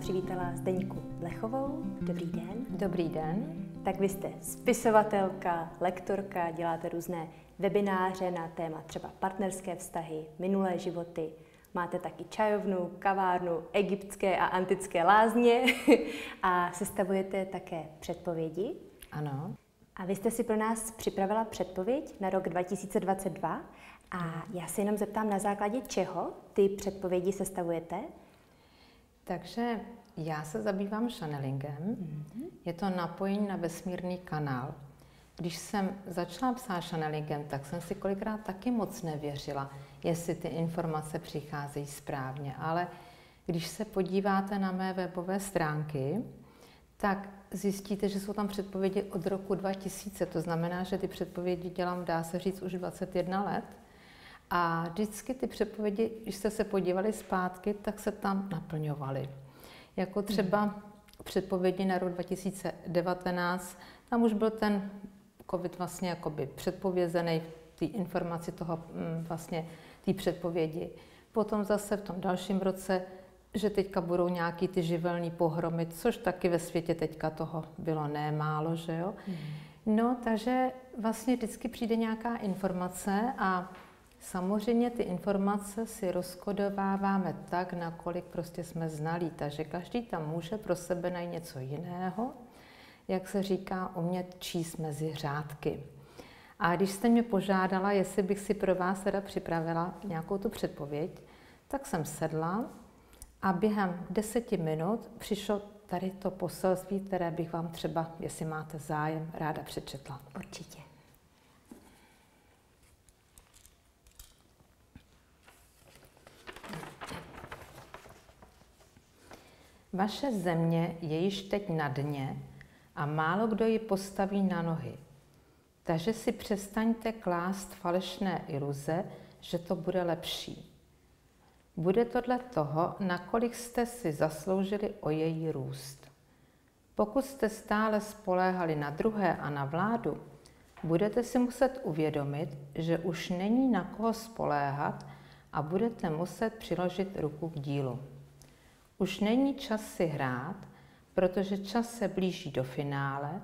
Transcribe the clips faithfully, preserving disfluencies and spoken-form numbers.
přivítala Zdeňku Blechovou. Dobrý den. Dobrý den. Tak vy jste spisovatelka, lektorka, děláte různé webináře na téma třeba partnerské vztahy, minulé životy. Máte taky čajovnu, kavárnu, egyptské a antické lázně a sestavujete také předpovědi. Ano. A vy jste si pro nás připravila předpověď na rok dva tisíce dvacet dva a já se jenom zeptám, na základě čeho ty předpovědi sestavujete? Takže já se zabývám channelingem. Mm-hmm. Je to napojení na vesmírný kanál. Když jsem začala psát channelingem, tak jsem si kolikrát taky moc nevěřila, jestli ty informace přicházejí správně. Ale když se podíváte na mé webové stránky, tak zjistíte, že jsou tam předpovědi od roku dva tisíce. To znamená, že ty předpovědi dělám, dá se říct, už dvacet jedna let. A vždycky ty předpovědi, když jste se podívali zpátky, tak se tam naplňovaly. Jako třeba předpovědi na rok dva tisíce devatenáct, tam už byl ten covid vlastně jakoby předpovězený v té informaci toho vlastně té předpovědi. Potom zase v tom dalším roce, že teďka budou nějaký ty živelní pohromy, což taky ve světě teďka toho bylo nemálo, že jo. Mm. No, takže vlastně vždycky přijde nějaká informace a samozřejmě ty informace si rozkodováváme tak, nakolik prostě jsme znalí, takže každý tam může pro sebe najít něco jiného, jak se říká, umět číst mezi řádky. A když jste mě požádala, jestli bych si pro vás teda připravila nějakou tu předpověď, tak jsem sedla a během deseti minut přišlo tady to poselství, které bych vám třeba, jestli máte zájem, ráda přečetla. Určitě. Vaše země je již teď na dně a málo kdo ji postaví na nohy. Takže si přestaňte klást falešné iluze, že to bude lepší. Bude to dle toho, nakolik jste si zasloužili o její růst. Pokud jste stále spoléhali na druhé a na vládu, budete si muset uvědomit, že už není na koho spoléhat a budete muset přiložit ruku k dílu. Už není čas si hrát, protože čas se blíží do finále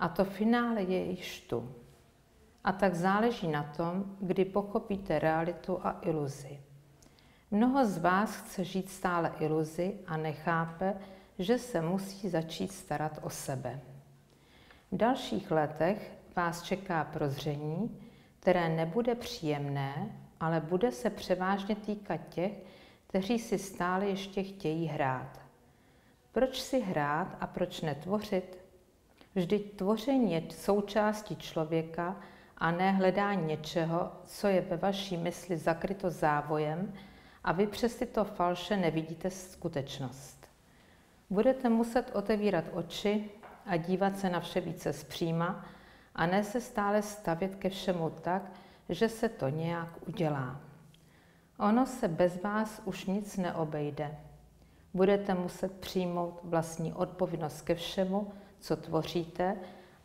a to finále je již tu. A tak záleží na tom, kdy pochopíte realitu a iluzi. Mnoho z vás chce žít stále iluzi a nechápe, že se musí začít starat o sebe. V dalších letech vás čeká prozření, které nebude příjemné, ale bude se převážně týkat těch, kteří si stále ještě chtějí hrát. Proč si hrát a proč netvořit? Vždyť tvoření je součástí člověka a ne hledání něčeho, co je ve vaší mysli zakryto závojem a vy přes tyto falše nevidíte skutečnost. Budete muset otevírat oči a dívat se na vše více zpříma a ne se stále stavět ke všemu tak, že se to nějak udělá. Ono se bez vás už nic neobejde. Budete muset přijmout vlastní odpovědnost ke všemu, co tvoříte,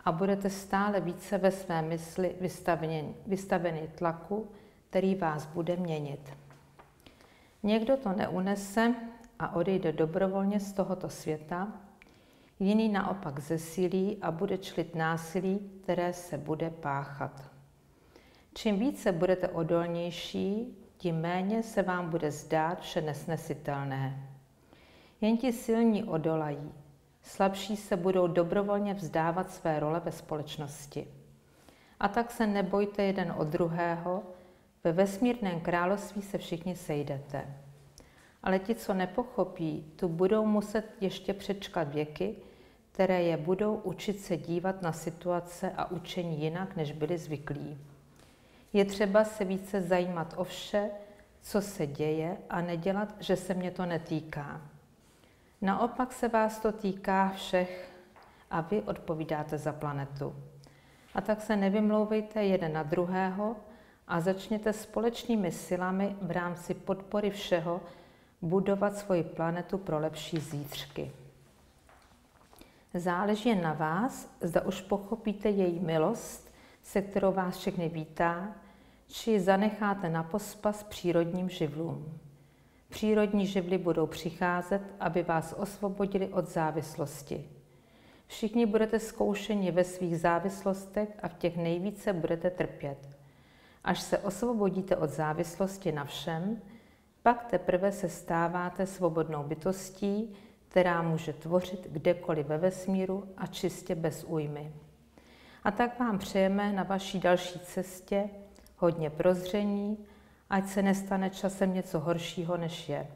a budete stále více ve své mysli vystaveni, vystaveni tlaku, který vás bude měnit. Někdo to neunese a odejde dobrovolně z tohoto světa, jiný naopak zesílí a bude čelit násilí, které se bude páchat. Čím více budete odolnější, tím méně se vám bude zdát vše nesnesitelné. Jen ti silní odolají, slabší se budou dobrovolně vzdávat své role ve společnosti. A tak se nebojte jeden od druhého, ve vesmírném království se všichni sejdete. Ale ti, co nepochopí, tu budou muset ještě přečkat věky, které je budou učit se dívat na situace a učení jinak, než byli zvyklí. Je třeba se více zajímat o vše, co se děje, a nedělat, že se mě to netýká. Naopak se vás to týká všech a vy odpovídáte za planetu. A tak se nevymlouvejte jeden na druhého a začněte společnými silami v rámci podpory všeho budovat svoji planetu pro lepší zítřky. Záleží jen na vás, zda už pochopíte její milost, se kterou vás všechny vítá, či ji zanecháte na pospas přírodním živlům. Přírodní živly budou přicházet, aby vás osvobodili od závislosti. Všichni budete zkoušeni ve svých závislostech a v těch nejvíce budete trpět. Až se osvobodíte od závislosti na všem, pak teprve se stáváte svobodnou bytostí, která může tvořit kdekoliv ve vesmíru a čistě bez újmy. A tak vám přejeme na vaší další cestě hodně prozření, ať se nestane časem něco horšího, než je.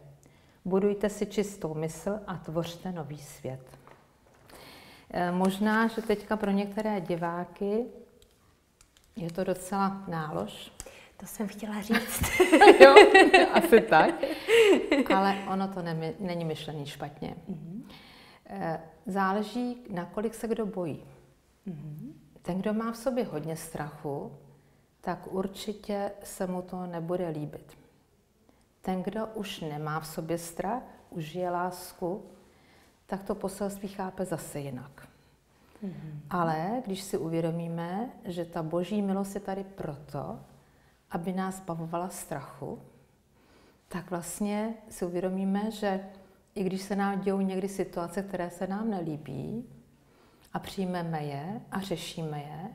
Budujte si čistou mysl a tvořte nový svět. Možná, že teďka pro některé diváky je to docela nálož. To jsem chtěla říct. Jo, asi tak. Ale ono to ne, není myšlený špatně. Mm-hmm. Záleží, nakolik se kdo bojí. Mm-hmm. Ten, kdo má v sobě hodně strachu, tak určitě se mu to nebude líbit. Ten, kdo už nemá v sobě strach, už je lásku, tak to poselství chápe zase jinak. Mm-hmm. Ale když si uvědomíme, že ta boží milost je tady proto, aby nás zbavovala strachu, tak vlastně si uvědomíme, že i když se nám dějou někdy situace, které se nám nelíbí, a přijmeme je a řešíme je,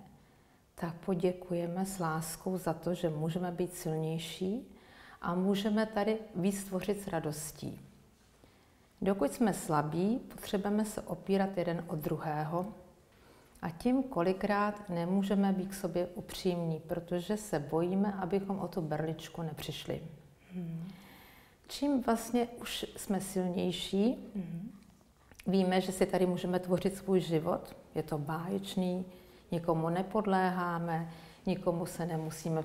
tak poděkujeme s láskou za to, že můžeme být silnější a můžeme tady víc tvořit s radostí. Dokud jsme slabí, potřebujeme se opírat jeden od druhého a tím kolikrát nemůžeme být k sobě upřímní, protože se bojíme, abychom o tu berličku nepřišli. Hmm. Čím vlastně už jsme silnější, hmm. víme, že si tady můžeme tvořit svůj život, je to báječný, nikomu nepodléháme, nikomu se nemusíme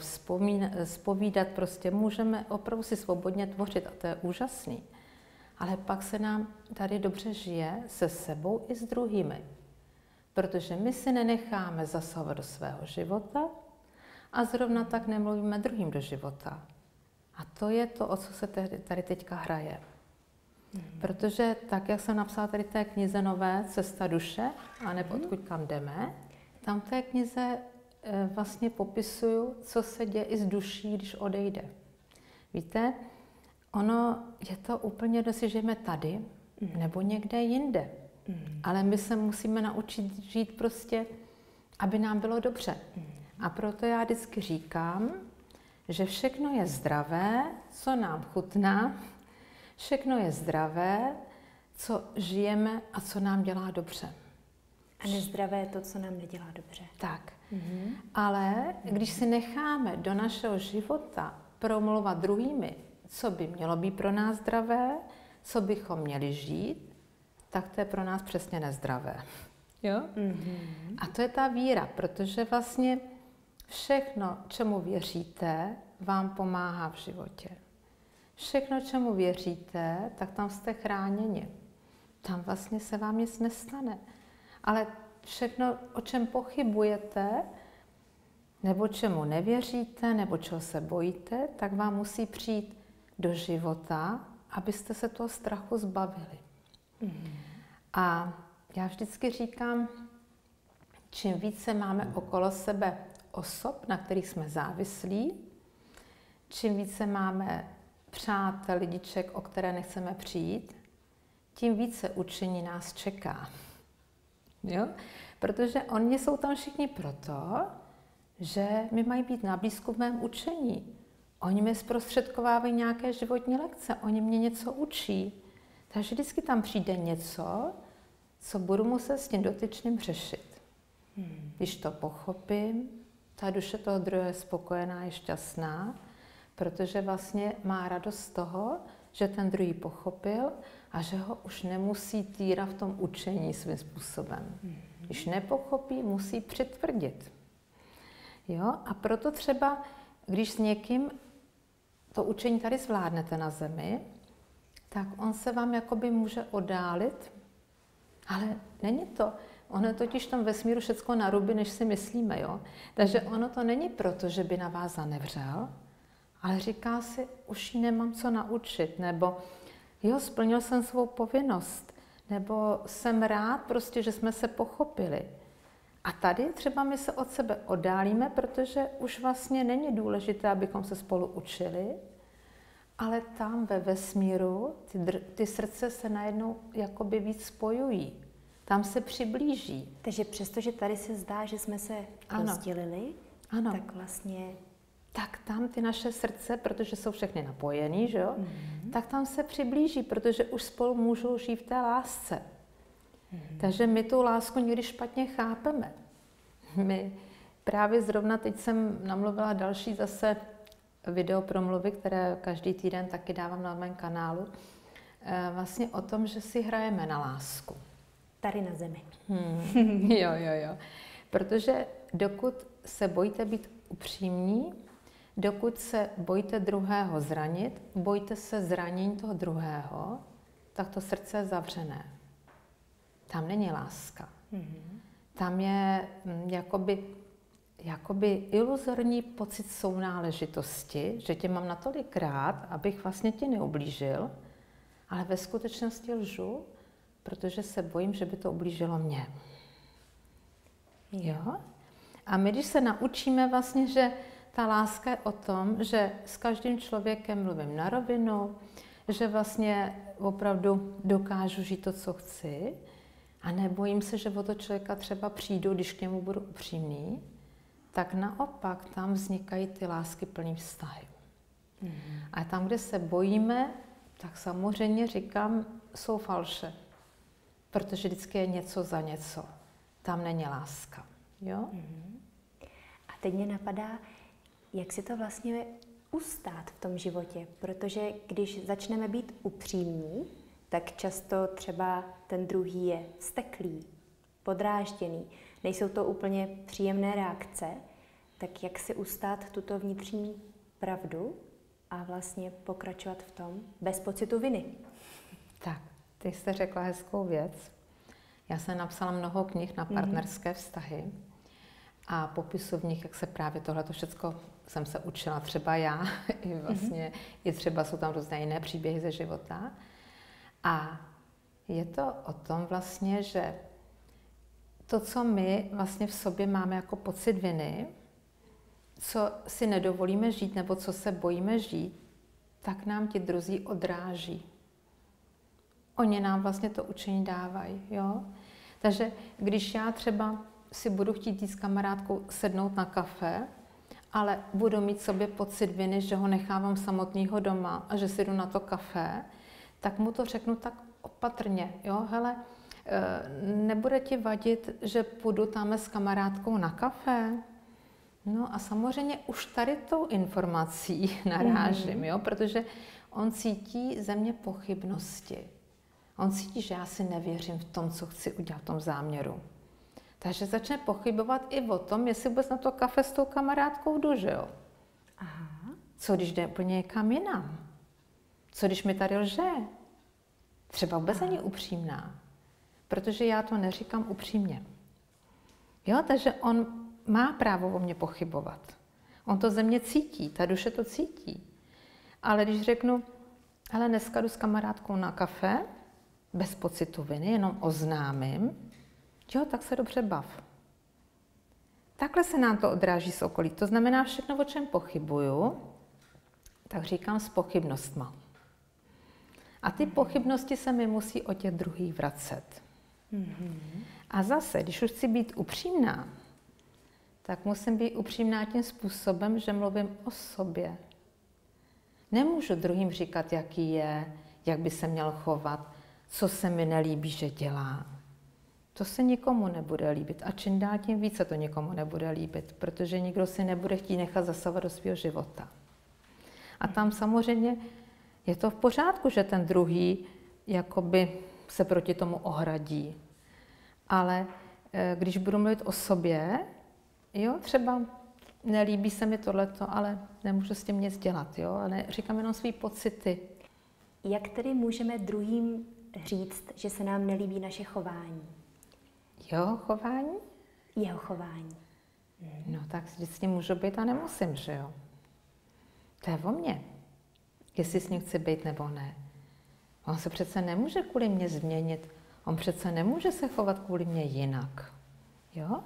zpovídat, prostě můžeme opravdu si svobodně tvořit a to je úžasný. Ale pak se nám tady dobře žije se sebou i s druhými, protože my si nenecháme zasahovat do svého života a zrovna tak nemluvíme druhým do života. A to je to, o co se tady teďka hraje. Mm-hmm. Protože tak, jak jsem napsala tady té knize Nové cesta duše, anebo mm-hmm. odkud kam jdeme, tam v té knize vlastně popisuju, co se děje i s duší, když odejde. Víte, ono je to úplně, jestli žijeme tady mm. nebo někde jinde. Mm. Ale my se musíme naučit žít prostě, aby nám bylo dobře. Mm. A proto já vždycky říkám, že všechno je zdravé, co nám chutná, všechno je zdravé, co žijeme a co nám dělá dobře. A nezdravé je to, co nám nedělá dobře. Tak. Mm-hmm. Ale když si necháme do našeho života promluvat druhými, co by mělo být pro nás zdravé, co bychom měli žít, tak to je pro nás přesně nezdravé. Jo? Mm-hmm. A to je ta víra, protože vlastně všechno, čemu věříte, vám pomáhá v životě. Všechno, čemu věříte, tak tam jste chráněni. Tam vlastně se vám nic nestane. Ale všechno, o čem pochybujete, nebo čemu nevěříte, nebo čeho se bojíte, tak vám musí přijít do života, abyste se toho strachu zbavili. Mm. A já vždycky říkám, čím více máme okolo sebe osob, na kterých jsme závislí, čím více máme přátel, lidiček, o které nechceme přijít, tím více učení nás čeká. Jo? Protože oni jsou tam všichni proto, že mi mají být na blízku v mém učení. Oni mi zprostředkovávají nějaké životní lekce, oni mě něco učí. Takže vždycky tam přijde něco, co budu muset s tím dotyčným řešit. Hmm. Když to pochopím, ta duše toho druhého je spokojená, je šťastná, protože vlastně má radost z toho, že ten druhý pochopil a že ho už nemusí týrat v tom učení svým způsobem. Mm-hmm. Když nepochopí, musí přitvrdit. Jo? A proto třeba, když s někým to učení tady zvládnete na zemi, tak on se vám jakoby může oddálit, ale není to. Ono je totiž v tom vesmíru všecko na ruby, než si myslíme. Jo? Takže ono to není proto, že by na vás zanevřel, ale říká si, už ji nemám co naučit, nebo jo, splnil jsem svou povinnost, nebo jsem rád prostě, že jsme se pochopili. A tady třeba my se od sebe oddálíme, protože už vlastně není důležité, abychom se spolu učili, Ale tam ve vesmíru ty, ty srdce se najednou jakoby víc spojují. Tam se přiblíží. Takže přestože tady se zdá, že jsme se rozdělili, ano. tak vlastně... Tak tam ty naše srdce, protože jsou všechny napojený, že jo? Mm-hmm. tak tam se přiblíží, protože už spolu můžou žít v té lásce. Mm-hmm. Takže my tu lásku někdy špatně chápeme. My právě zrovna teď jsem namluvila další zase video promluvy, které každý týden taky dávám na mém kanálu, vlastně o tom, že si hrajeme na lásku. Tady na zemi. Hmm. Jo, jo, jo. Protože dokud se bojíte být upřímní, dokud se bojíte druhého zranit, bojíte se zranění toho druhého, tak to srdce je zavřené. Tam není láska. Mm-hmm. Tam je hm, jakoby, jakoby iluzorní pocit sounáležitosti, že tě mám natolik rád, abych vlastně tě neublížil, ale ve skutečnosti lžu, protože se bojím, že by to ublížilo mě. Jo? A my, když se naučíme vlastně, že ta láska je o tom, že s každým člověkem mluvím na rovinu, že vlastně opravdu dokážu žít to, co chci, a nebojím se, že o to člověka třeba přijdu, když k němu budu upřímný, tak naopak tam vznikají ty lásky plný vztahy. Mm. A tam, kde se bojíme, tak samozřejmě říkám, jsou falše. Protože vždycky je něco za něco. Tam není láska. Jo? Mm. A teď mě napadá, jak si to vlastně ustát v tom životě. Protože když začneme být upřímní, tak často třeba ten druhý je vzteklý, podrážděný. Nejsou to úplně příjemné reakce. Tak jak si ustát tuto vnitřní pravdu a vlastně pokračovat v tom bez pocitu viny? Tak. Ty jste řekla hezkou věc. Já jsem napsala mnoho knih na partnerské vztahy a popisu v nich, jak se právě tohleto všecko jsem se učila, třeba já, i vlastně, mm-hmm. i třeba jsou tam různé jiné příběhy ze života. A je to o tom vlastně, že to, co my vlastně v sobě máme jako pocit viny, co si nedovolíme žít nebo co se bojíme žít, tak nám ti druzí odráží. Oni nám vlastně to učení dávají, jo. Takže když já třeba si budu chtít jít s kamarádkou sednout na kafe, ale budu mít sobě pocit viny, že ho nechávám samotného doma a že si jdu na to kafe, tak mu to řeknu tak opatrně, jo. Hele, nebude ti vadit, že půjdu tam s kamarádkou na kafe? No a samozřejmě už tady tou informací narážím, jo, protože on cítí ze mě pochybnosti. On cítí, že já si nevěřím v tom, co chci udělat, v tom záměru. Takže začne pochybovat i o tom, jestli vůbec na to kafe s tou kamarádkou jdu, že jo? Aha. Co když jde úplně někam jinam? Co když mi tady lže? Třeba vůbec není upřímná, protože já to neříkám upřímně. Jo, takže on má právo o mě pochybovat. On to ze mě cítí, ta duše to cítí. Ale když řeknu, hele, dneska jdu s kamarádkou na kafe, bez pocitu viny, jenom oznámím, jo, tak se dobře bav. Takhle se nám to odráží z okolí. To znamená všechno, o čem pochybuju, tak říkám s pochybnostma. A ty pochybnosti se mi musí od těch druhých vracet. Mm-hmm. A zase, když už chci být upřímná, tak musím být upřímná tím způsobem, že mluvím o sobě. Nemůžu druhým říkat, jaký je, jak by se měl chovat, co se mi nelíbí, že dělá. To se nikomu nebude líbit. A čím dál tím více to nikomu nebude líbit, protože nikdo si nebude chtít nechat zasahovat do svého života. A tam samozřejmě je to v pořádku, že ten druhý jakoby se proti tomu ohradí. Ale když budu mluvit o sobě, jo, třeba nelíbí se mi tohleto, ale nemůžu s tím nic dělat, jo, ale říkám jenom svý pocity. Jak tedy můžeme druhým říct, že se nám nelíbí naše chování? Jeho chování? Jeho chování. No tak vždycky můžu být a nemusím, že jo? To je o mně. Jestli s ním chci být nebo ne. On se přece nemůže kvůli mě změnit. On přece nemůže se chovat kvůli mě jinak. Jo?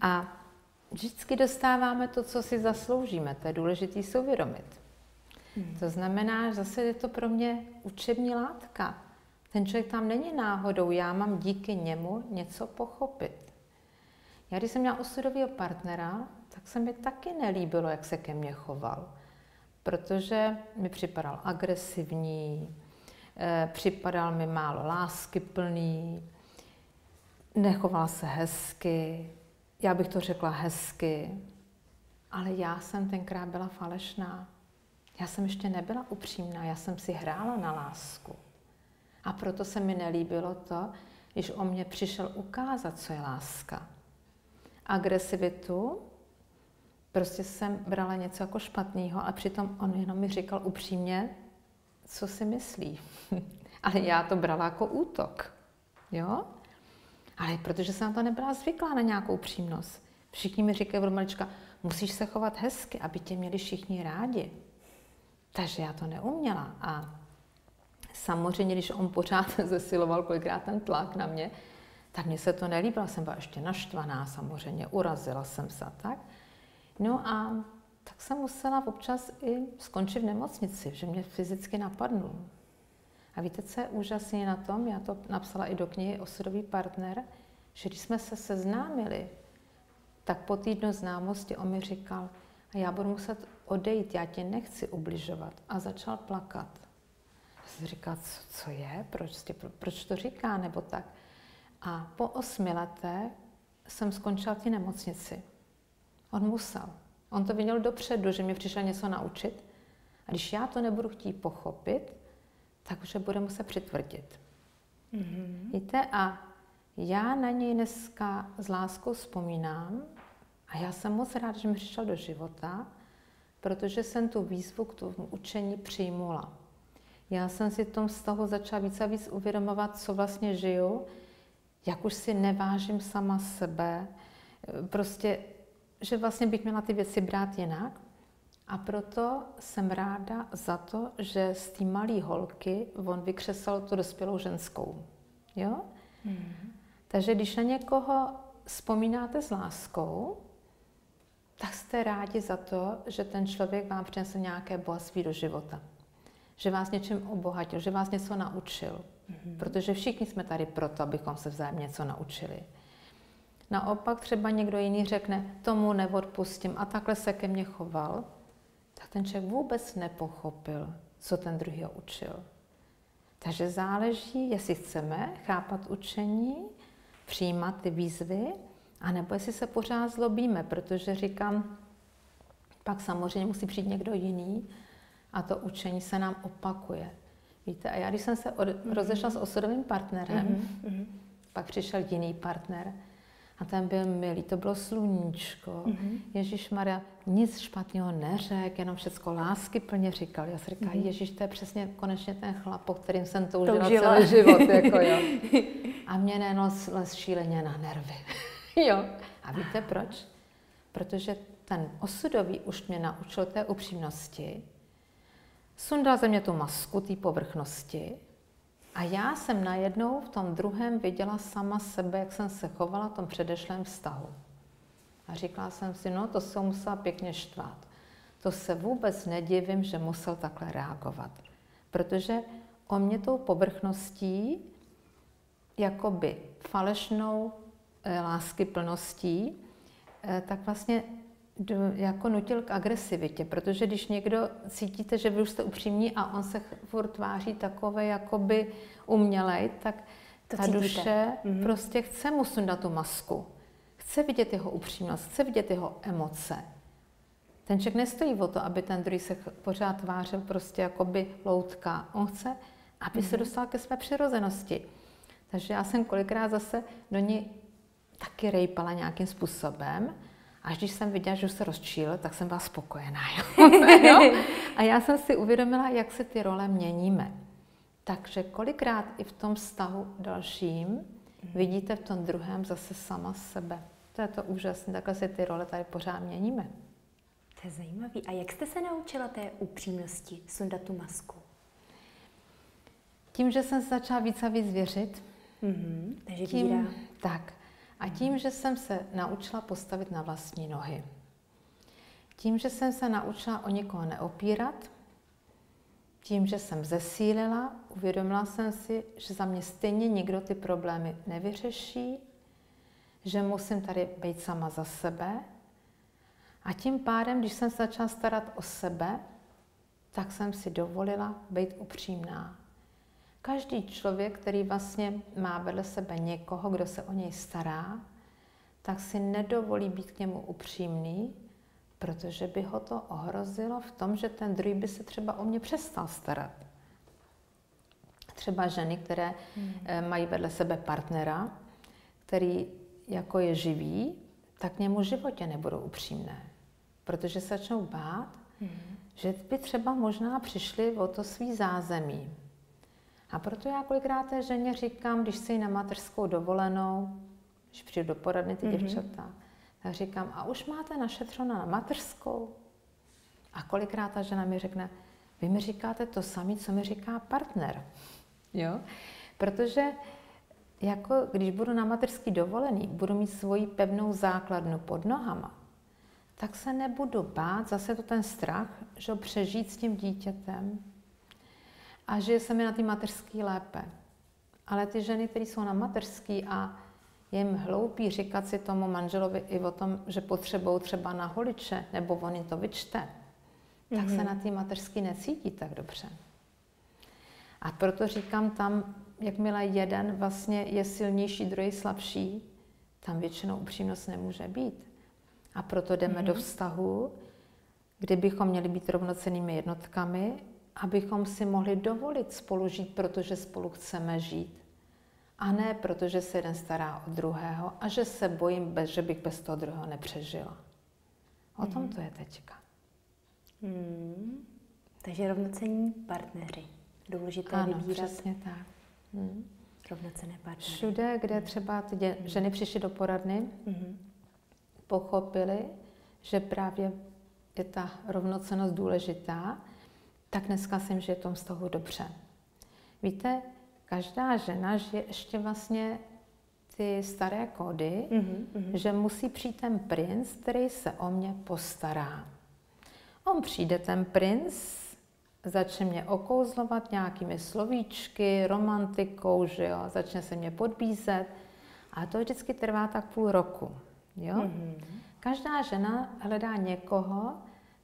A vždycky dostáváme to, co si zasloužíme. To je důležité si uvědomit. Hmm. To znamená, že zase je to pro mě učební látka. Ten člověk tam není náhodou, já mám díky němu něco pochopit. Já když jsem měla osudového partnera, tak se mi taky nelíbilo, jak se ke mně choval. Protože mi připadal agresivní, připadal mi málo láskyplný, nechoval se hezky, já bych to řekla hezky, ale já jsem tenkrát byla falešná. Já jsem ještě nebyla upřímná, já jsem si hrála na lásku. A proto se mi nelíbilo to, když o mě přišel ukázat, co je láska. Agresivitu prostě jsem brala něco jako špatného a přitom on jenom mi říkal upřímně, co si myslí. Ale já to brala jako útok. Jo? Ale protože jsem na to nebyla zvyklá na nějakou upřímnost. Všichni mi říkají od malička, musíš se chovat hezky, aby tě měli všichni rádi. Takže já to neuměla. A samozřejmě, když on pořád zesiloval kolikrát ten tlak na mě, tak mně se to nelíbilo. Jsem byla ještě naštvaná samozřejmě, urazila jsem se tak. No a tak jsem musela občas i skončit v nemocnici, že mě fyzicky napadnul. A víte, co je úžasné na tom, já to napsala i do knihy Osudový partner, že když jsme se seznámili, tak po týdnu známosti on mi říkal, a já budu muset odejít, já tě nechci ubližovat. A začal plakat. Já jsem říkala, co, co je, proč, tě, pro, proč to říká, nebo tak. A po osmi letech jsem skončila v té nemocnici. On musel. On to viděl dopředu, že mě přišel něco naučit. A když já to nebudu chtít pochopit, takže bude muset přitvrdit. Mm-hmm. Víte, a já na něj dneska s láskou vzpomínám a já jsem moc ráda, že mi přišel do života, protože jsem tu výzvu k tomu učení přijmula. Já jsem si v tom vztahu začala víc a víc uvědomovat, co vlastně žiju, jak už si nevážím sama sebe, prostě, že vlastně bych měla ty věci brát jinak. A proto jsem ráda za to, že z té malé holky on vykřesal tu dospělou ženskou. Jo? Mm. Takže když na někoho vzpomínáte s láskou, tak jste rádi za to, že ten člověk vám přinesl nějaké bohatství do života. Že vás něčím obohatil, že vás něco naučil. Mm. Protože všichni jsme tady proto, abychom se vzájemně něco naučili. Naopak třeba někdo jiný řekne, tomu neodpustím a takhle se ke mně choval. Tak ten člověk vůbec nepochopil, co ten druhý ho učil. Takže záleží, jestli chceme chápat učení, přijímat ty výzvy, anebo jestli se pořád zlobíme, protože říkám, pak samozřejmě musí přijít někdo jiný a to učení se nám opakuje. Víte, a já když jsem se od, mm-hmm. rozešla s osudovým partnerem, mm-hmm. pak přišel jiný partner, a ten byl milý, to bylo sluníčko. Mm-hmm. Ježíšmarja nic špatného neřekl, jenom všecko láskyplně říkal. Já si říkám, mm-hmm. Ježíš, to je přesně konečně ten chlap, po kterým jsem toužila celý život. Jako, jo. A mě nenos les šíleně na nervy. Jo. A víte proč? Protože ten osudový už mě naučil té upřímnosti. Sundal ze mě tu masku té povrchnosti. A já jsem najednou v tom druhém viděla sama sebe, jak jsem se chovala v tom předešlém vztahu. A říkala jsem si, no to se musela pěkně štvát. To se vůbec nedivím, že musel takhle reagovat. Protože o mě tou povrchností, jakoby falešnou e, láskyplností, e, tak vlastně jako nutil k agresivitě, protože když někdo cítíte, že vy už jste upřímní a on se furt tváří takové jakoby umělej, tak to ta cítíte. Duše mm-hmm. prostě chce mu sundat tu masku. Chce vidět jeho upřímnost, chce vidět jeho emoce. Ten člověk nestojí o to, aby ten druhý se pořád tvářil prostě jakoby loutka. On chce, aby mm-hmm. se dostal ke své přirozenosti. Takže já jsem kolikrát zase do ní taky rejpala nějakým způsobem. Až když jsem viděla, že už se rozčíl, tak jsem byla spokojená. Jo? A já jsem si uvědomila, jak se ty role měníme. Takže kolikrát i v tom vztahu dalším vidíte v tom druhém zase sama sebe. To je to úžasné, takhle si ty role tady pořád měníme. To je zajímavé. A jak jste se naučila té upřímnosti sundat tu masku? Tím, že jsem se začala víc a víc věřit. Mm-hmm. Takže tím, víra. Tak. A tím, že jsem se naučila postavit na vlastní nohy. Tím, že jsem se naučila o někoho neopírat, Tím, že jsem zesílila, uvědomila jsem si, že za mě stejně nikdo ty problémy nevyřeší, že musím tady být sama za sebe. A tím pádem, když jsem se začala starat o sebe, tak jsem si dovolila být upřímná. Každý člověk, který vlastně má vedle sebe někoho, kdo se o něj stará, tak si nedovolí být k němu upřímný, protože by ho to ohrozilo v tom, že ten druhý by se třeba o mě přestal starat. Třeba ženy, které hmm. mají vedle sebe partnera, který jako je živý, tak k němu v životě nebudou upřímné, protože se začnou bát, hmm. že by třeba možná přišli o to svý zázemí. A proto já kolikrát té ženě říkám, když si na mateřskou dovolenou, když přijdu do poradny ty mm-hmm. děvčata, tak říkám, a už máte našetřeno na mateřskou? A kolikrát ta žena mi řekne, vy mi říkáte to samé, co mi říká partner. Jo? Protože jako, když budu na mateřský dovolený, budu mít svoji pevnou základnu pod nohama, tak se nebudu bát, zase to ten strach, že ho přežít s tím dítětem, a žije se mi na ty mateřský lépe. Ale ty ženy, které jsou na mateřský a je jim hloupý říkat si tomu manželovi i o tom, že potřebou třeba na holiče, nebo on jim to vyčte, mm-hmm. tak se na ty mateřský necítí tak dobře. A proto říkám tam, jakmile jeden vlastně je silnější, druhý slabší, tam většinou upřímnost nemůže být. A proto jdeme mm-hmm. do vztahu, kdybychom měli být rovnocennými jednotkami, abychom si mohli dovolit spolu žít, protože spolu chceme žít. A ne protože se jeden stará o druhého a že se bojím, bez, že bych bez toho druhého nepřežila. O mm. tom to je teďka. Mm. Takže rovnocenní partneři. Důležité ano, vybírat. Přesně tak. Mm. Rovnocenné partneři. Všude, kde třeba ty dě- mm. ženy přišly do poradny, mm. pochopily, že právě je ta rovnocennost důležitá, tak dneska jsem, že je tom z toho dobře. Víte, každá žena žije ještě vlastně ty staré kódy, mm-hmm, mm-hmm. že musí přijít ten princ, který se o mě postará. On přijde, ten princ, začne mě okouzlovat nějakými slovíčky, romantikou, že jo, začne se mě podbízet. A to vždycky trvá tak půl roku, jo. Mm-hmm. Každá žena hledá někoho,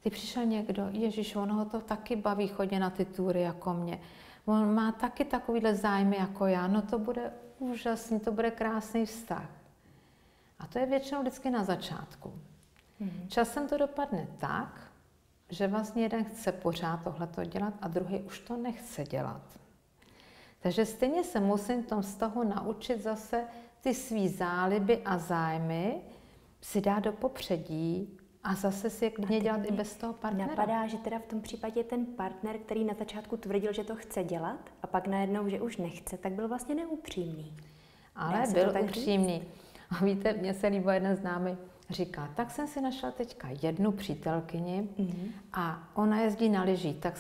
ty přišel někdo, Ježíš, on ho to taky baví chodit na ty tury jako mě. On má taky takovýhle zájmy jako já. No to bude úžasný, to bude krásný vztah. A to je většinou vždycky na začátku. Mm-hmm. Časem to dopadne tak, že vlastně jeden chce pořád tohleto dělat a druhý už to nechce dělat. Takže stejně se musím v tom vztahu naučit zase ty svý záliby a zájmy si dát do popředí, a zase si je klidně dělat i bez toho partnera. Napadá, že teda v tom případě ten partner, který na začátku tvrdil, že to chce dělat a pak najednou, že už nechce, tak byl vlastně neupřímný. Ale byl upřímný. A víte, mně se líbí jeden známý, říká, tak jsem si našla teďka jednu přítelkyni mm-hmm. a ona jezdí na lyžích. Tak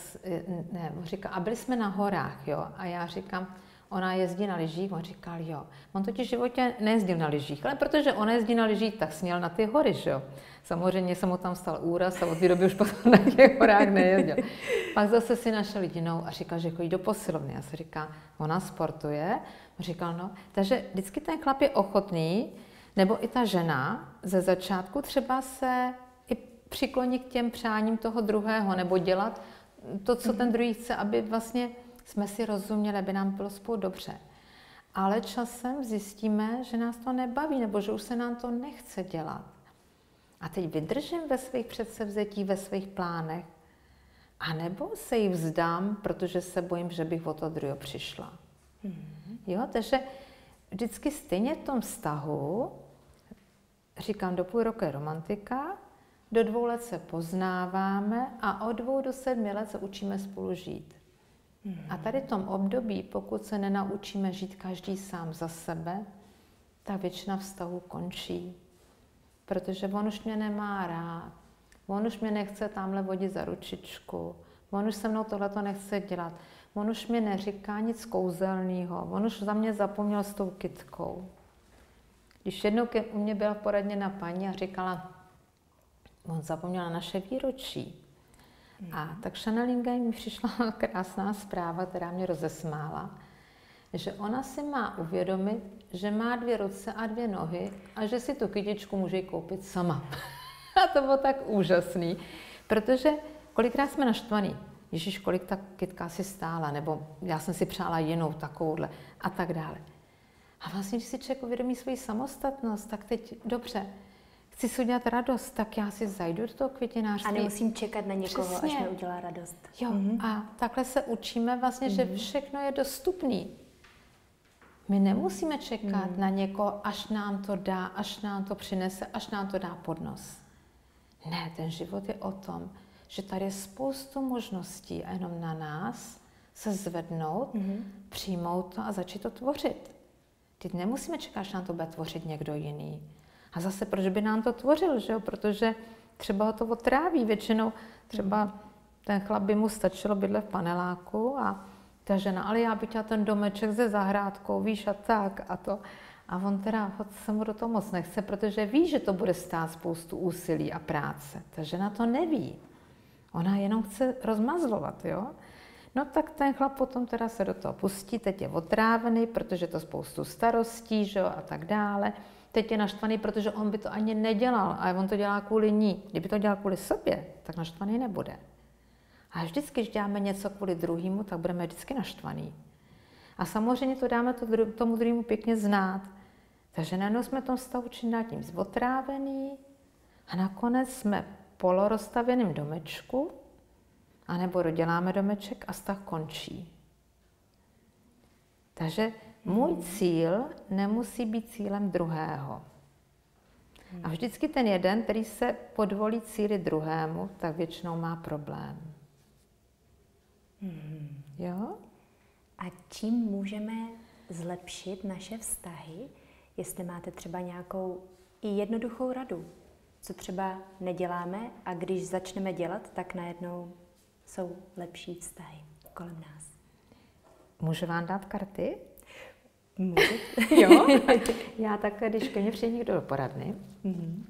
ne, říká, a byli jsme na horách, jo, a já říkám, ona jezdí na lyžích, on říkal, jo. On totiž v životě nejezdil na lyžích, ale protože ona jezdí na lyžích, tak směl na ty hory, že jo. Samozřejmě se mu tam stal úraz a od té doby už potom na těch horách nejezdil. Pak zase si našel jinou a říkal, že chodí do posilovny. Já se říkám, ona sportuje. On říkal, no, takže vždycky ten chlap je ochotný, nebo i ta žena ze začátku třeba se i přikloní k těm přáním toho druhého, nebo dělat to, co ten druhý chce, aby vlastně jsme si rozuměli, aby nám bylo spolu dobře. Ale časem zjistíme, že nás to nebaví, nebo že už se nám to nechce dělat. A teď vydržím ve svých předsevzetí, ve svých plánech, a nebo se jich vzdám, protože se bojím, že bych o to druhého přišla. Mm-hmm. Jo, takže vždycky stejně v tom vztahu, říkám, do půl roku je romantika, do dvou let se poznáváme a od dvou do sedmi let se učíme spolu žít. A tady v tom období, pokud se nenaučíme žít každý sám za sebe, ta většina vztahu končí. Protože on už mě nemá rád, on už mě nechce tamhle vodit za ručičku, on už se mnou tohleto nechce dělat, on už mě neříká nic kouzelného, on už za mě zapomněl s tou kytkou. Když jednou ke, u mě byla poradně na paní a říkala, on zapomněl na naše výročí. A tak Channelinga mi přišla krásná zpráva, která mě rozesmála, že ona si má uvědomit, že má dvě ruce a dvě nohy a že si tu kytičku může koupit sama. A to bylo tak úžasný, protože kolikrát jsme naštvaný. Ježíš, kolik ta kytka si stála, nebo já jsem si přála jinou takovouhle a tak dále. A vlastně, když si člověk uvědomí svoji samostatnost, tak teď dobře, chci si udělat radost, tak já si zajdu do toho květinářství. A nemusím čekat na někoho, přesně, až mi udělá radost. Jo, mm-hmm. A takhle se učíme vlastně, mm-hmm. že všechno je dostupné. My nemusíme čekat mm-hmm. na někoho, až nám to dá, až nám to přinese, až nám to dá pod nos. Ne, ten život je o tom, že tady je spoustu možností a jenom na nás se zvednout, mm-hmm. přijmout to a začít to tvořit. Teď nemusíme čekat, až nám to bude tvořit někdo jiný. A zase, proč by nám to tvořil, že jo? Protože třeba ho to otráví. Většinou třeba ten chlap by mu stačilo bydle v paneláku a ta žena, ale já bych chtěla ten domeček se zahrádkou, víš, a tak a to. A on teda se mu do toho moc nechce, protože ví, že to bude stát spoustu úsilí a práce. Ta žena to neví. Ona jenom chce rozmazlovat, jo? No tak ten chlap potom teda se do toho pustí, teď je otrávený, protože to spoustu starostí, že jo, a tak dále. Teď je naštvaný, protože on by to ani nedělal, ale on to dělá kvůli ní. Kdyby to dělal kvůli sobě, tak naštvaný nebude. A vždycky, když děláme něco kvůli druhému, tak budeme vždycky naštvaný. A samozřejmě to dáme to dru- tomu druhému pěkně znát. Takže najednou jsme tom stavu činná tím zotrávený a nakonec jsme poloroztavěným domečku, anebo doděláme domeček a vztah končí. Takže můj cíl nemusí být cílem druhého. A vždycky ten jeden, který se podvolí cíli druhému, tak většinou má problém. Hmm. Jo? A čím můžeme zlepšit naše vztahy, jestli máte třeba nějakou i jednoduchou radu, co třeba neděláme a když začneme dělat, tak najednou jsou lepší vztahy kolem nás. Můžu vám dát karty? Můžu. Jo? Já tak, když ke mně přijde někdo do poradny, mm-hmm.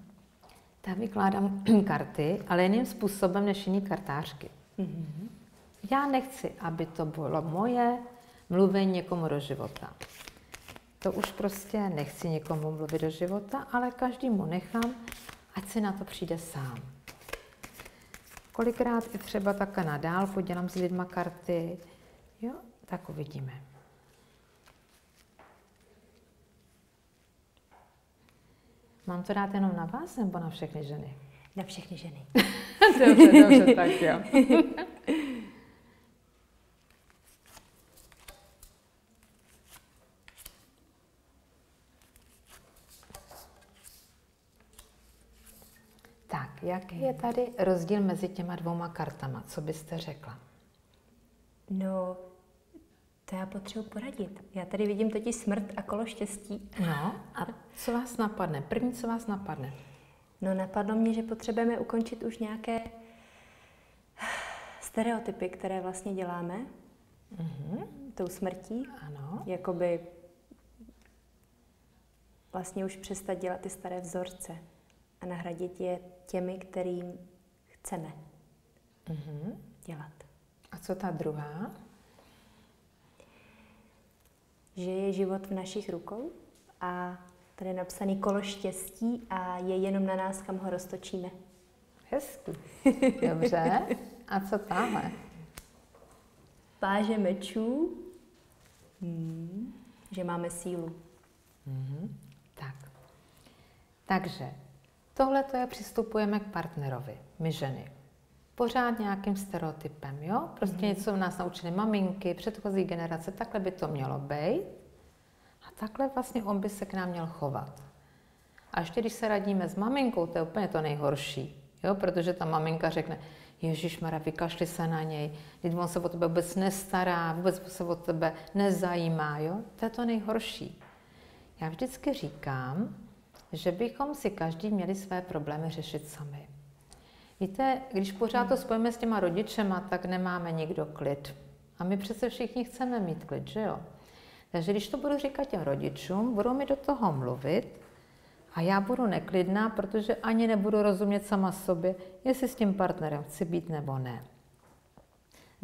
tak vykládám karty, ale jiným způsobem než jiný kartářky. Mm-hmm. Já nechci, aby to bylo moje mluvení někomu do života. To už prostě nechci někomu mluvit do života, ale každému nechám, ať si na to přijde sám. Kolikrát i třeba také na dálku dělám s lidma karty, jo, tak uvidíme. Mám to dát jenom na vás, nebo na všechny ženy? Na všechny ženy. Dobře, dobře, tak jo. Tak, jaký je tady rozdíl mezi těma dvouma kartama? Co byste řekla? No, to já potřebuji poradit. Já tady vidím totiž smrt a kolo štěstí. No, a co vás napadne? První, co vás napadne? No, napadlo mě, že potřebujeme ukončit už nějaké stereotypy, které vlastně děláme. Mm-hmm. Tou smrtí. Ano. Jakoby vlastně už přestat dělat ty staré vzorce a nahradit je těmi, kterým chceme mm-hmm. dělat. A co ta druhá? Že je život v našich rukou a tady je napsané kolo štěstí a je jenom na nás, kam ho roztočíme. Hezky. Dobře. A co táhle? Páže mečů, hmm. že máme sílu. Mm-hmm. Tak. Takže tohle to je, přistupujeme k partnerovi, my ženy. Pořád nějakým stereotypem, jo? Prostě mm. něco v nás naučily maminky, předchozí generace, takhle by to mělo být. A takhle vlastně on by se k nám měl chovat. A ještě když se radíme s maminkou, to je úplně to nejhorší, jo? Protože ta maminka řekne, ježišmarja, vykašli se na něj, když on se o tebe vůbec nestará, vůbec se o tebe nezajímá, jo? To je to nejhorší. Já vždycky říkám, že bychom si každý měli své problémy řešit sami. Víte, když pořád to spojíme s těma rodičema, tak nemáme nikdo klid. A my přece všichni chceme mít klid, že jo? Takže když to budu říkat těm rodičům, budou mi do toho mluvit a já budu neklidná, protože ani nebudu rozumět sama sobě, jestli s tím partnerem chci být nebo ne.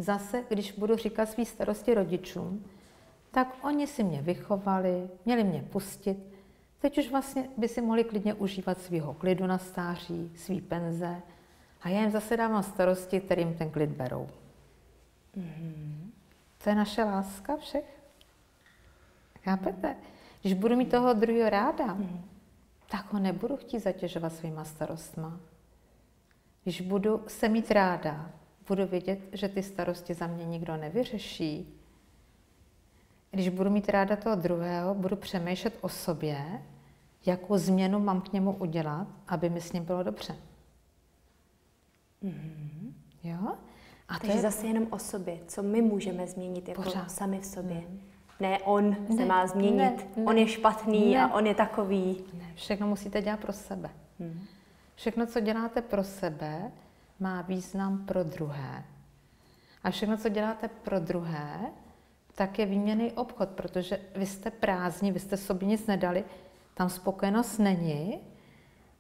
Zase, když budu říkat svý starosti rodičům, tak oni si mě vychovali, měli mě pustit. Teď už vlastně by si mohli klidně užívat svýho klidu na stáří, svý penze. A já jim zase dávám starosti, kterým ten klid berou. Mm-hmm. To je naše láska všech. Chápete? Když budu mít toho druhého ráda, mm-hmm. tak ho nebudu chtít zatěžovat svýma starostma. Když budu se mít ráda, budu vědět, že ty starosti za mě nikdo nevyřeší. Když budu mít ráda toho druhého, budu přemýšlet o sobě, jakou změnu mám k němu udělat, aby mi s ním bylo dobře. Mm-hmm. Jo? A takže to je zase jenom o sobě, co my můžeme změnit jako pořád. Sami v sobě. Mm. Ne, on ne, se má změnit, ne, on ne, je špatný ne, a on je takový. Ne, všechno musíte dělat pro sebe. Mm. Všechno, co děláte pro sebe, má význam pro druhé. A všechno, co děláte pro druhé, tak je výměnný obchod, protože vy jste prázdní, vy jste sobě nic nedali, tam spokojenost není,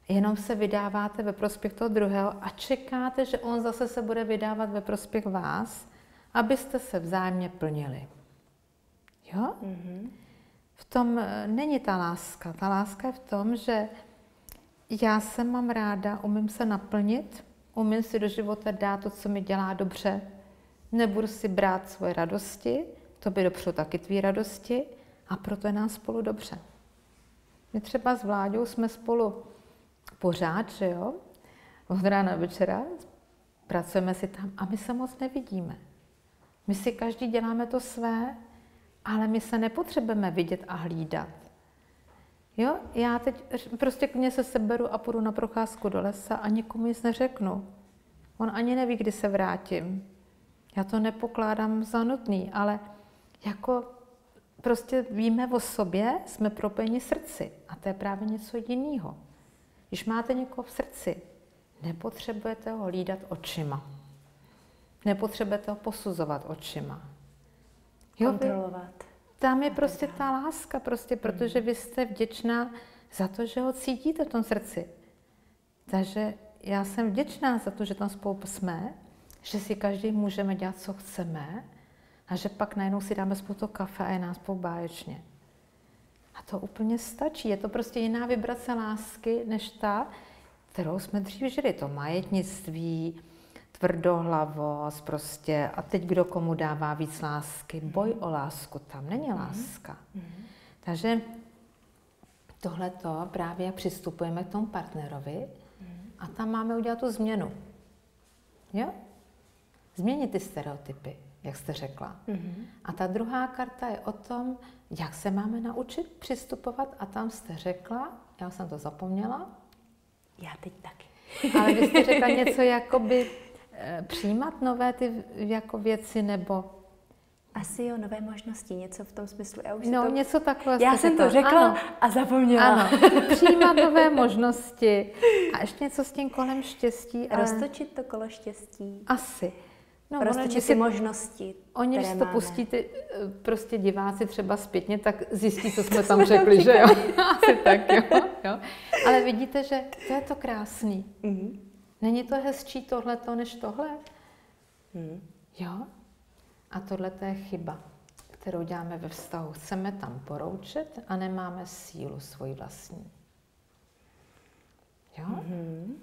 jenom se vydáváte ve prospěch toho druhého a čekáte, že on zase se bude vydávat ve prospěch vás, abyste se vzájemně plnili. Jo? Mm-hmm. V tom není ta láska. Ta láska je v tom, že já se mám ráda, umím se naplnit, umím si do života dát to, co mi dělá dobře, nebudu si brát svoje radosti, to by dopřu taky tvý radosti a proto je nám spolu dobře. My třeba s Vláďou jsme spolu pořád, že jo, od rána večera, pracujeme si tam a my se moc nevidíme. My si každý děláme to své, ale my se nepotřebujeme vidět a hlídat. Jo, já teď prostě klidně se seberu a půjdu na procházku do lesa a nikomu nic neřeknu. On ani neví, kdy se vrátím. Já to nepokládám za nutný, ale jako prostě víme o sobě, jsme propojeni srdci a to je právě něco jiného. Když máte někoho v srdci, nepotřebujete ho hlídat očima. Nepotřebujete ho posuzovat očima. Jo, kontrolovat. Tam je prostě ta láska, prostě, protože vy jste vděčná za to, že ho cítíte v tom srdci. Takže já jsem vděčná za to, že tam spolu jsme, že si každý můžeme dělat, co chceme a že pak najednou si dáme spolu to kafe a je nás spolu báječně. A to úplně stačí. Je to prostě jiná vibrace lásky, než ta, kterou jsme dřív žili. To majetnictví, tvrdohlavost prostě. A teď kdo komu dává víc lásky. Boj o lásku, tam není láska. Mm-hmm. Takže tohleto právě přistupujeme k tomu partnerovi mm-hmm. a tam máme udělat tu změnu. Jo? Změnit ty stereotypy, jak jste řekla. Mm-hmm. A ta druhá karta je o tom, jak se máme naučit přistupovat a tam jste řekla, já jsem to zapomněla. Já teď taky. Ale vy jste řekla něco jakoby e, přijímat nové ty jako věci nebo... Asi jo, nové možnosti, něco v tom smyslu. Já už no, to... něco takhle. Já jsem řekla. to řekla ano. a zapomněla. Ano, přijímat nové možnosti a ještě něco s tím kolem štěstí. Ale... Roztočit to kolo štěstí. Asi. No, roztočit si možnosti, oni, které když to máme. Pustíte prostě diváci třeba zpětně, tak zjistí, co jsme to tam jsme řekli, že jo? Asi tak, jo? jo. Ale vidíte, že to je to krásný. Mm-hmm. Není to hezčí tohleto, než tohle? Mm. Jo? A tohle je chyba, kterou děláme ve vztahu. Chceme tam poroučet a nemáme sílu svoji vlastní. Jo? Mm-hmm.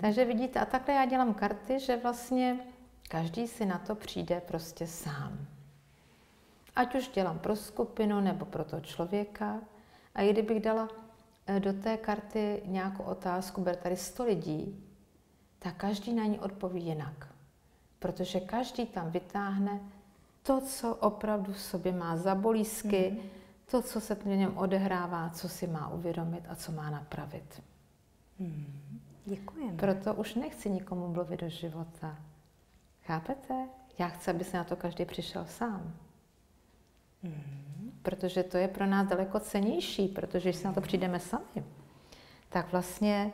Takže vidíte, a takhle já dělám karty, že vlastně každý si na to přijde prostě sám. Ať už dělám pro skupinu nebo pro toho člověka. A i kdybych dala do té karty nějakou otázku, bude tady sto lidí, tak každý na ní odpoví jinak. Protože každý tam vytáhne to, co opravdu v sobě má za bolístky, mm. to, co se v něm odehrává, co si má uvědomit a co má napravit. Mm. Děkujeme. Proto už nechci nikomu mluvit do života. Chápete? Já chci, aby se na to každý přišel sám. Mm. Protože to je pro nás daleko cennější, protože když se na to přijdeme sami, tak vlastně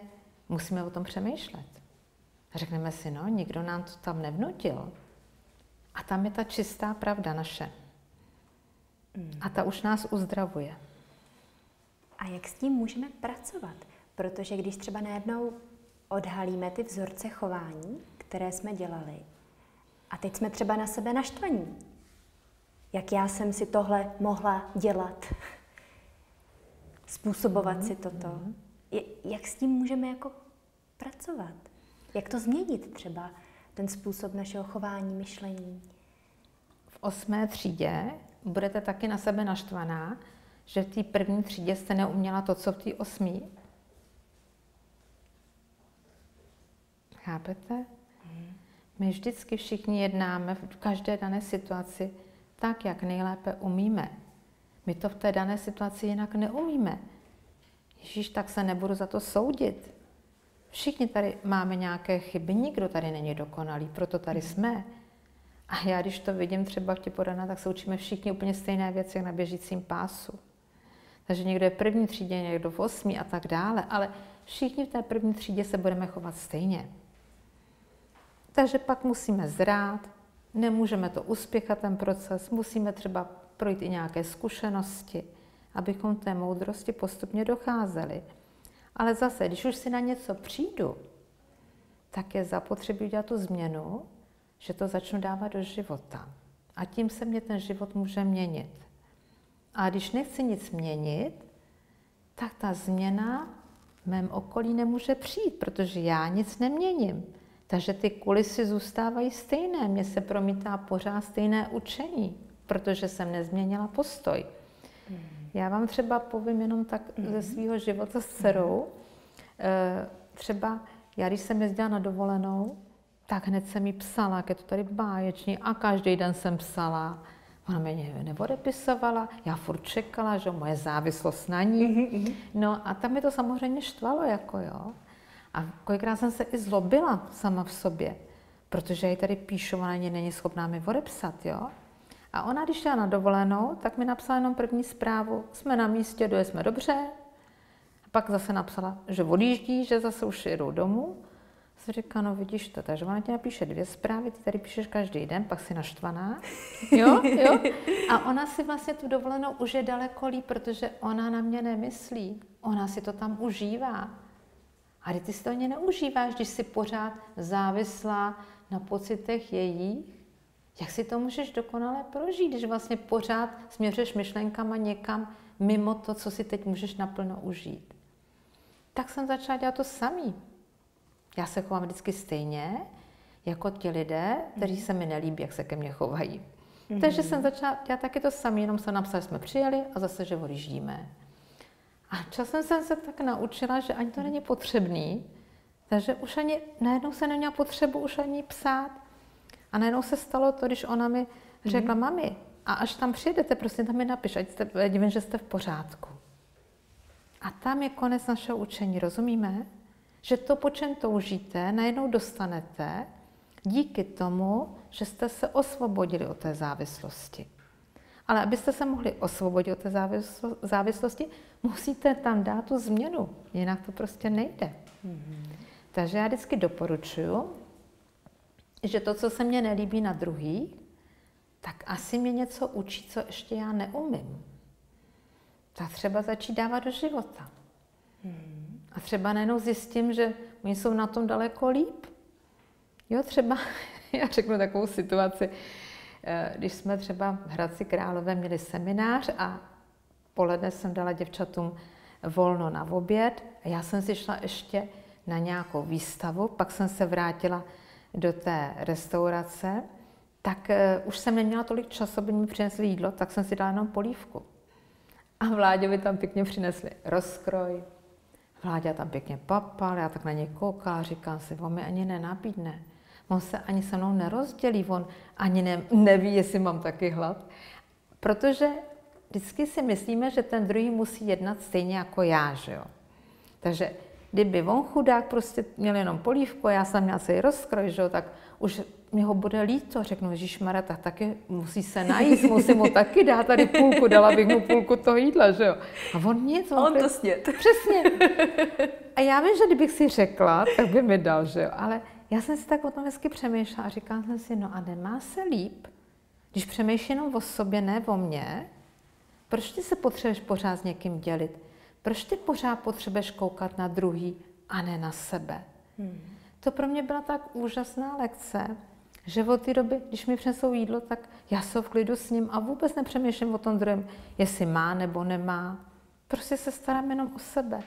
musíme o tom přemýšlet. Řekneme si, no, nikdo nám to tam nevnutil. A tam je ta čistá pravda naše. Mm. A ta už nás uzdravuje. A jak s tím můžeme pracovat? Protože když třeba najednou odhalíme ty vzorce chování, které jsme dělali A teď jsme třeba na sebe naštvaní. Jak já jsem si tohle mohla dělat? Způsobovat si toto. Jak s tím můžeme jako pracovat? Jak to změnit třeba, ten způsob našeho chování, myšlení? V osmé třídě budete taky na sebe naštvaná, že v té první třídě jste neuměla to, co v té osmé. Chápete? My vždycky všichni jednáme v každé dané situaci tak, jak nejlépe umíme. My to v té dané situaci jinak neumíme. Ježíš, tak se nebudu za to soudit. Všichni tady máme nějaké chyby, nikdo tady není dokonalý, proto tady jsme. A já, když to vidím třeba v těch poradnách, tak se učíme všichni úplně stejné věci, jak na běžícím pásu. Takže někdo je v první třídě, někdo v osmí a tak dále, ale všichni v té první třídě se budeme chovat stejně. Takže pak musíme zrát, nemůžeme to uspěchat, ten proces, musíme třeba projít i nějaké zkušenosti, abychom té moudrosti postupně docházeli. Ale zase, když už si na něco přijdu, tak je zapotřebí udělat tu změnu, že to začnu dávat do života. A tím se mě ten život může měnit. A když nechci nic měnit, tak ta změna v mém okolí nemůže přijít, protože já nic neměním. Takže ty kulisy zůstávají stejné, mně se promítá pořád stejné učení, protože jsem nezměnila postoj. Mm. Já vám třeba povím jenom tak mm. ze svého života s dcerou. E, třeba já, když jsem jezdila na dovolenou, tak hned jsem jí psala, jak je to tady báječný, a každý den jsem psala. Ona mě neodepisovala, já furt čekala, že moje závislost na ní. No a tam mi to samozřejmě štvalo, jako jo. A kolikrát jsem se i zlobila sama v sobě, protože jí tady píšu, ona není schopná mi odepsat, jo. A ona, když jela na dovolenou, tak mi napsala jenom první zprávu, jsme na místě, dojeli jsme dobře. A pak zase napsala, že odjíždí, že zase už jedou domů. A jsem říkala, no vidíš to, takže ona ti napíše dvě zprávy, ty tady píšeš každý den, pak jsi naštvaná, jo, jo. A ona si vlastně tu dovolenou už je daleko líp, protože ona na mě nemyslí, ona si to tam užívá. A ty si to ani neužíváš, když jsi pořád závislá na pocitech jejich. Jak si to můžeš dokonale prožít, když vlastně pořád směřuješ myšlenkama někam mimo to, co si teď můžeš naplno užít. Tak jsem začala dělat to samý. Já se chovám vždycky stejně, jako ti lidé, kteří se mi nelíbí, jak se ke mně chovají. Mm-hmm. Takže jsem začala dělat taky to samý, jenom jsem napsala, že jsme přijeli a zase, že odjíždíme. A časem jsem se tak naučila, že ani to není potřebný, takže už ani najednou se neměla potřebu už ani psát. A najednou se stalo to, když ona mi řekla, mm-hmm. mami, a až tam přijedete, prosím, tam mi napiš, ať jste, divím, že jste v pořádku. A tam je konec našeho učení, rozumíme? Že to, po čem toužíte, najednou dostanete díky tomu, že jste se osvobodili od té závislosti. Ale abyste se mohli osvobodit od té závislo- závislosti, musíte tam dát tu změnu, jinak to prostě nejde. Mm-hmm. Takže já vždycky doporučuju, že to, co se mně nelíbí na druhých, tak asi mě něco učí, co ještě já neumím. Tak třeba začít dávat do života. Mm-hmm. A třeba najednou zjistím, že oni jsou na tom daleko líp. Jo, třeba, já řeknu takovou situaci, když jsme třeba v Hradci Králové měli seminář a poledne jsem dala děvčatům volno na oběd a já jsem si šla ještě na nějakou výstavu, pak jsem se vrátila do té restaurace, tak už jsem neměla tolik času, aby mi přinesli jídlo, tak jsem si dala jenom polívku. A Vláďovi tam pěkně přinesli rozkroj, Vláďa tam pěkně papal, já tak na něj koukala, říkám si, on mi ani nenabídne. On se ani se mnou nerozdělí, on ani ne, neví, jestli mám taky hlad. Protože vždycky si myslíme, že ten druhý musí jednat stejně jako já, že jo. Takže kdyby on chudák prostě měl jenom polívku a já jsem měla celý rozkroj, že jo, tak už mi ho bude líto. Řeknu, ježišmarja, tak taky musí se najíst, musím mu taky dát tady půlku, dala bych mu půlku toho jídla, že jo. A on nic. On, on to sněd. Přesně. A já vím, že kdybych si řekla, tak by mi dal, že jo, ale já jsem si tak o tom hezky přemýšlela a říkala jsem si, no a nemá se líp, když přemýšlím jenom o sobě, ne o mně, proč ty se potřebuješ pořád s někým dělit? Proč ty pořád potřebuješ koukat na druhý a ne na sebe? Hmm. To pro mě byla tak úžasná lekce, že od té doby, když mi přinesou jídlo, tak já se v klidu s ním a vůbec nepřemýšlím o tom druhém, jestli má nebo nemá. Prostě se starám jenom o sebe.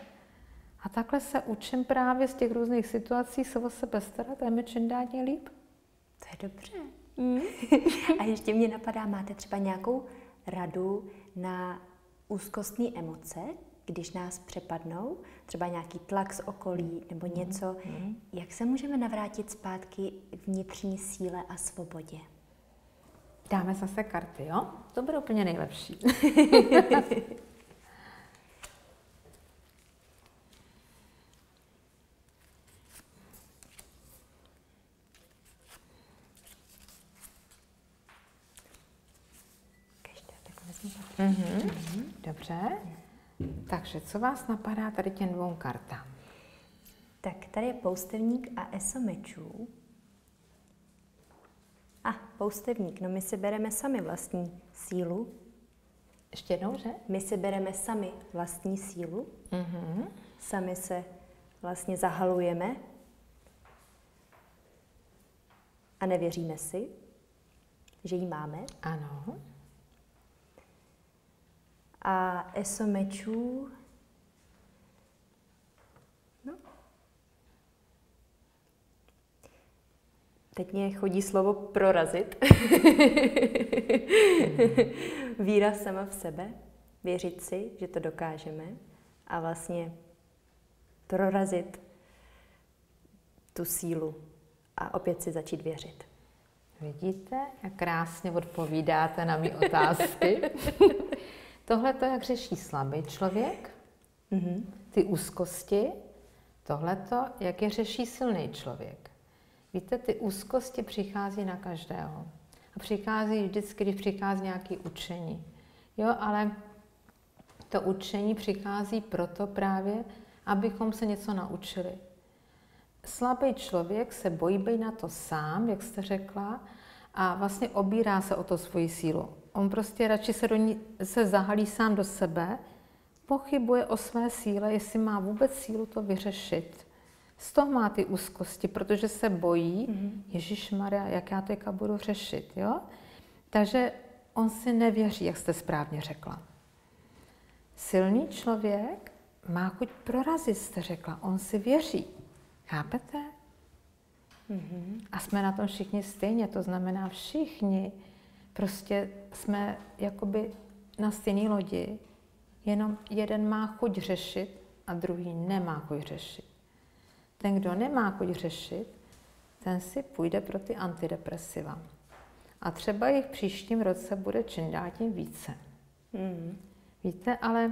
A takhle se učím právě z těch různých situací se o sebe starat, a mi čím dál tím líp. To je dobře. Mm. A ještě mě napadá, máte třeba nějakou radu na úzkostné emoce, když nás přepadnou, třeba nějaký tlak z okolí nebo něco, mm. jak se můžeme navrátit zpátky k vnitřní síle a svobodě? Dáme zase karty, jo? To bude úplně nejlepší. Mm-hmm. Dobře. Takže co vás napadá tady těm dvou kartám? Tak tady je poustevník a eso mečů. A ah, poustevník, no my si bereme sami vlastní sílu. Ještě jednou, že? My si bereme sami vlastní sílu. Mm-hmm. Sami se vlastně zahalujeme. A nevěříme si, že ji máme. Ano. A eso mečů, no. Teď mě chodí slovo prorazit, víra sama v sebe, věřit si, že to dokážeme a vlastně prorazit tu sílu a opět si začít věřit. Vidíte, jak krásně odpovídáte na mé otázky. Tohle to, jak řeší slabý člověk, mm-hmm. ty úzkosti, tohle to, jak je řeší silný člověk. Víte, ty úzkosti přichází na každého. A přichází vždycky, když přichází nějaké učení. Jo, ale to učení přichází proto právě, abychom se něco naučili. Slabý člověk se bojí být na to sám, jak jste řekla, a vlastně obírá se o to svoji sílu. On prostě radši se, do ní, se zahalí sám do sebe, pochybuje o své síle, jestli má vůbec sílu to vyřešit. Z toho má ty úzkosti, protože se bojí, mm-hmm. Ježišmarja, jak já teďka budu řešit, jo? Takže on si nevěří, jak jste správně řekla. Silný člověk má chuť prorazit, jste řekla, on si věří. Chápete? Mm-hmm. A jsme na tom všichni stejně, to znamená všichni. Prostě jsme jakoby na stejné lodi, jenom jeden má chuť řešit a druhý nemá chuť řešit. Ten, kdo nemá chuť řešit, ten si půjde pro ty antidepresiva. A třeba jich v příštím roce bude čím dál tím více. Mm. Víte, ale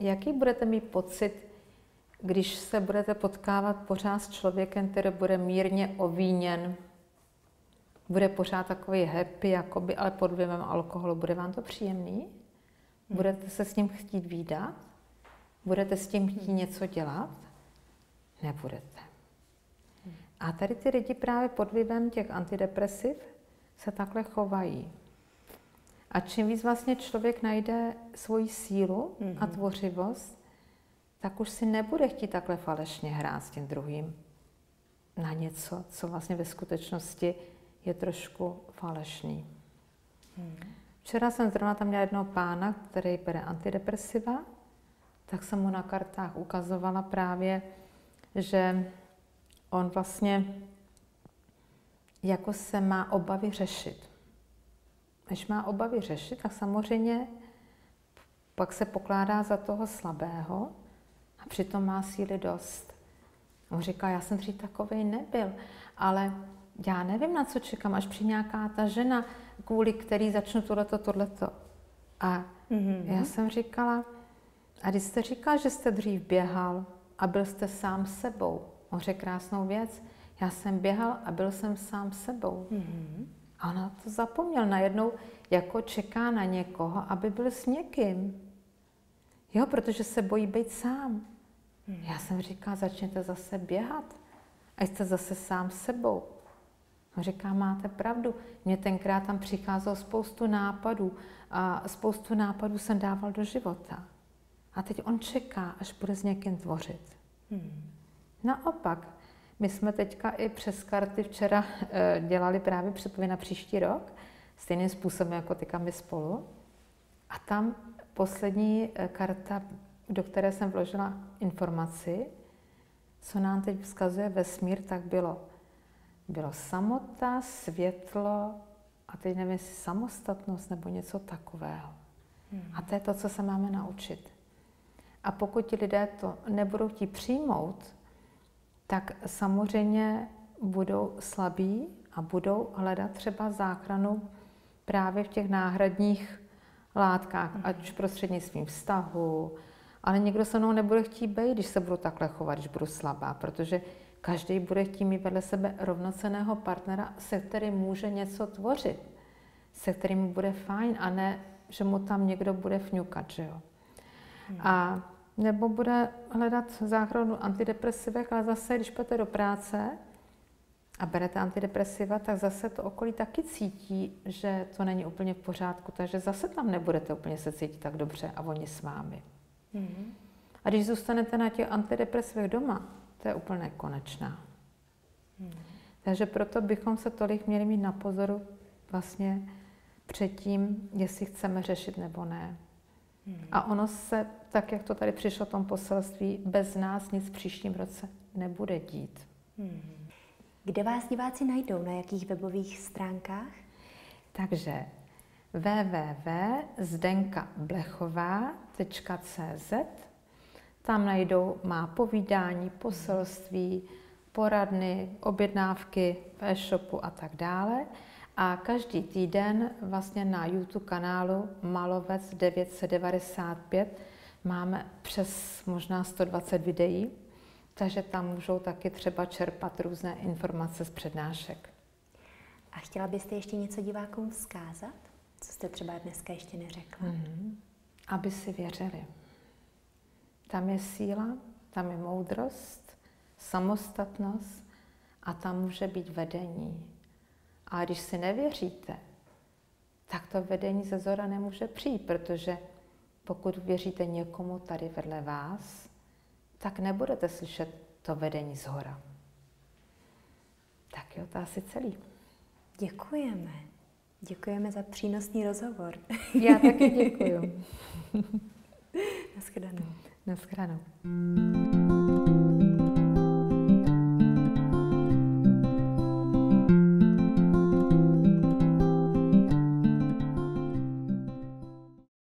jaký budete mít pocit, když se budete potkávat pořád s člověkem, který bude mírně ovíněn, bude pořád takový happy, jakoby, ale pod vlivem alkoholu. Bude vám to příjemný? Budete se s ním chtít vídat? Budete s tím chtít něco dělat? Nebudete. A tady ty lidi právě pod vlivem těch antidepresiv se takhle chovají. A čím víc vlastně člověk najde svoji sílu a tvořivost, tak už si nebude chtít takhle falešně hrát s tím druhým na něco, co vlastně ve skutečnosti je trošku falešný. Hmm. Včera jsem zrovna tam měla jednoho pána, který bere antidepresiva, tak jsem mu na kartách ukazovala právě, že on vlastně jako se má obavy řešit. Když má obavy řešit, tak samozřejmě pak se pokládá za toho slabého a přitom má síly dost. On říká, já jsem dřív takovej nebyl, ale já nevím, na co čekám, až přijde nějaká ta žena, kvůli který začnu tohleto, tohleto. A mm-hmm. já jsem říkala, a když jste říkal, že jste dřív běhal a byl jste sám sebou, on řekl krásnou věc, já jsem běhal a byl jsem sám sebou. Mm-hmm. A ona to zapomněl, najednou jako čeká na někoho, aby byl s někým. Jo, protože se bojí být sám. Mm-hmm. Já jsem říkala, začněte zase běhat a jste zase sám sebou. On říká, máte pravdu, mě tenkrát tam přicházelo spoustu nápadů a spoustu nápadů jsem dával do života. A teď on čeká, až bude s někým tvořit. Hmm. Naopak, My jsme teďka i přes karty včera dělali právě předpověď na příští rok, stejným způsobem jako teďka my spolu. A tam poslední karta, do které jsem vložila informaci, co nám teď vzkazuje vesmír, tak bylo, bylo samota, světlo a teď nevím, jestli samostatnost nebo něco takového. Hmm. A to je to, co se máme naučit. A pokud ti lidé to nebudou chtít přijmout, tak samozřejmě budou slabí a budou hledat třeba záchranu právě v těch náhradních látkách, hmm. ať už prostřednictvím vztahu, ale někdo se mnou nebude chtít bejt, když se budu takhle chovat, když budu slabá, protože každý bude chtít mít vedle sebe rovnocenného partnera, se kterým může něco tvořit, se kterým bude fajn, a ne, že mu tam někdo bude fňukat, že jo. Hmm. A nebo bude hledat záchranu antidepresivech, ale zase, když půjdete do práce a berete antidepresiva, tak zase to okolí taky cítí, že to není úplně v pořádku, takže zase tam nebudete úplně se cítit tak dobře a oni s vámi. Mm-hmm. A když zůstanete na těch antidepresivech doma, to je úplně konečná. Mm-hmm. Takže proto bychom se tolik měli mít na pozoru vlastně předtím, jestli chceme řešit nebo ne. Mm-hmm. A ono se, tak jak to tady přišlo v tom poselství, bez nás nic v příštím roce nebude dít. Mm-hmm. Kde vás diváci najdou? Na jakých webových stránkách? Takže w w w tečka zdenka blechová tečka c z. Tam najdou má povídání, poselství, poradny, objednávky v e-shopu a tak dále. A každý týden vlastně na YouTube kanálu Malovec devět set devadesát pět máme přes možná sto dvacet videí, takže tam můžou taky třeba čerpat různé informace z přednášek. A chtěla byste ještě něco divákům vzkázat? Co jste třeba dneska ještě neřekla? Mm-hmm. Aby si věřili. Tam je síla, tam je moudrost, samostatnost a tam může být vedení. A když si nevěříte, tak to vedení ze zora nemůže přijít, protože pokud věříte někomu tady vedle vás, tak nebudete slyšet to vedení z hora. Tak jo, to asi celý. Děkujeme. Děkujeme za přínosný rozhovor. Já taky děkuju. Naschledanou. Naschledanou.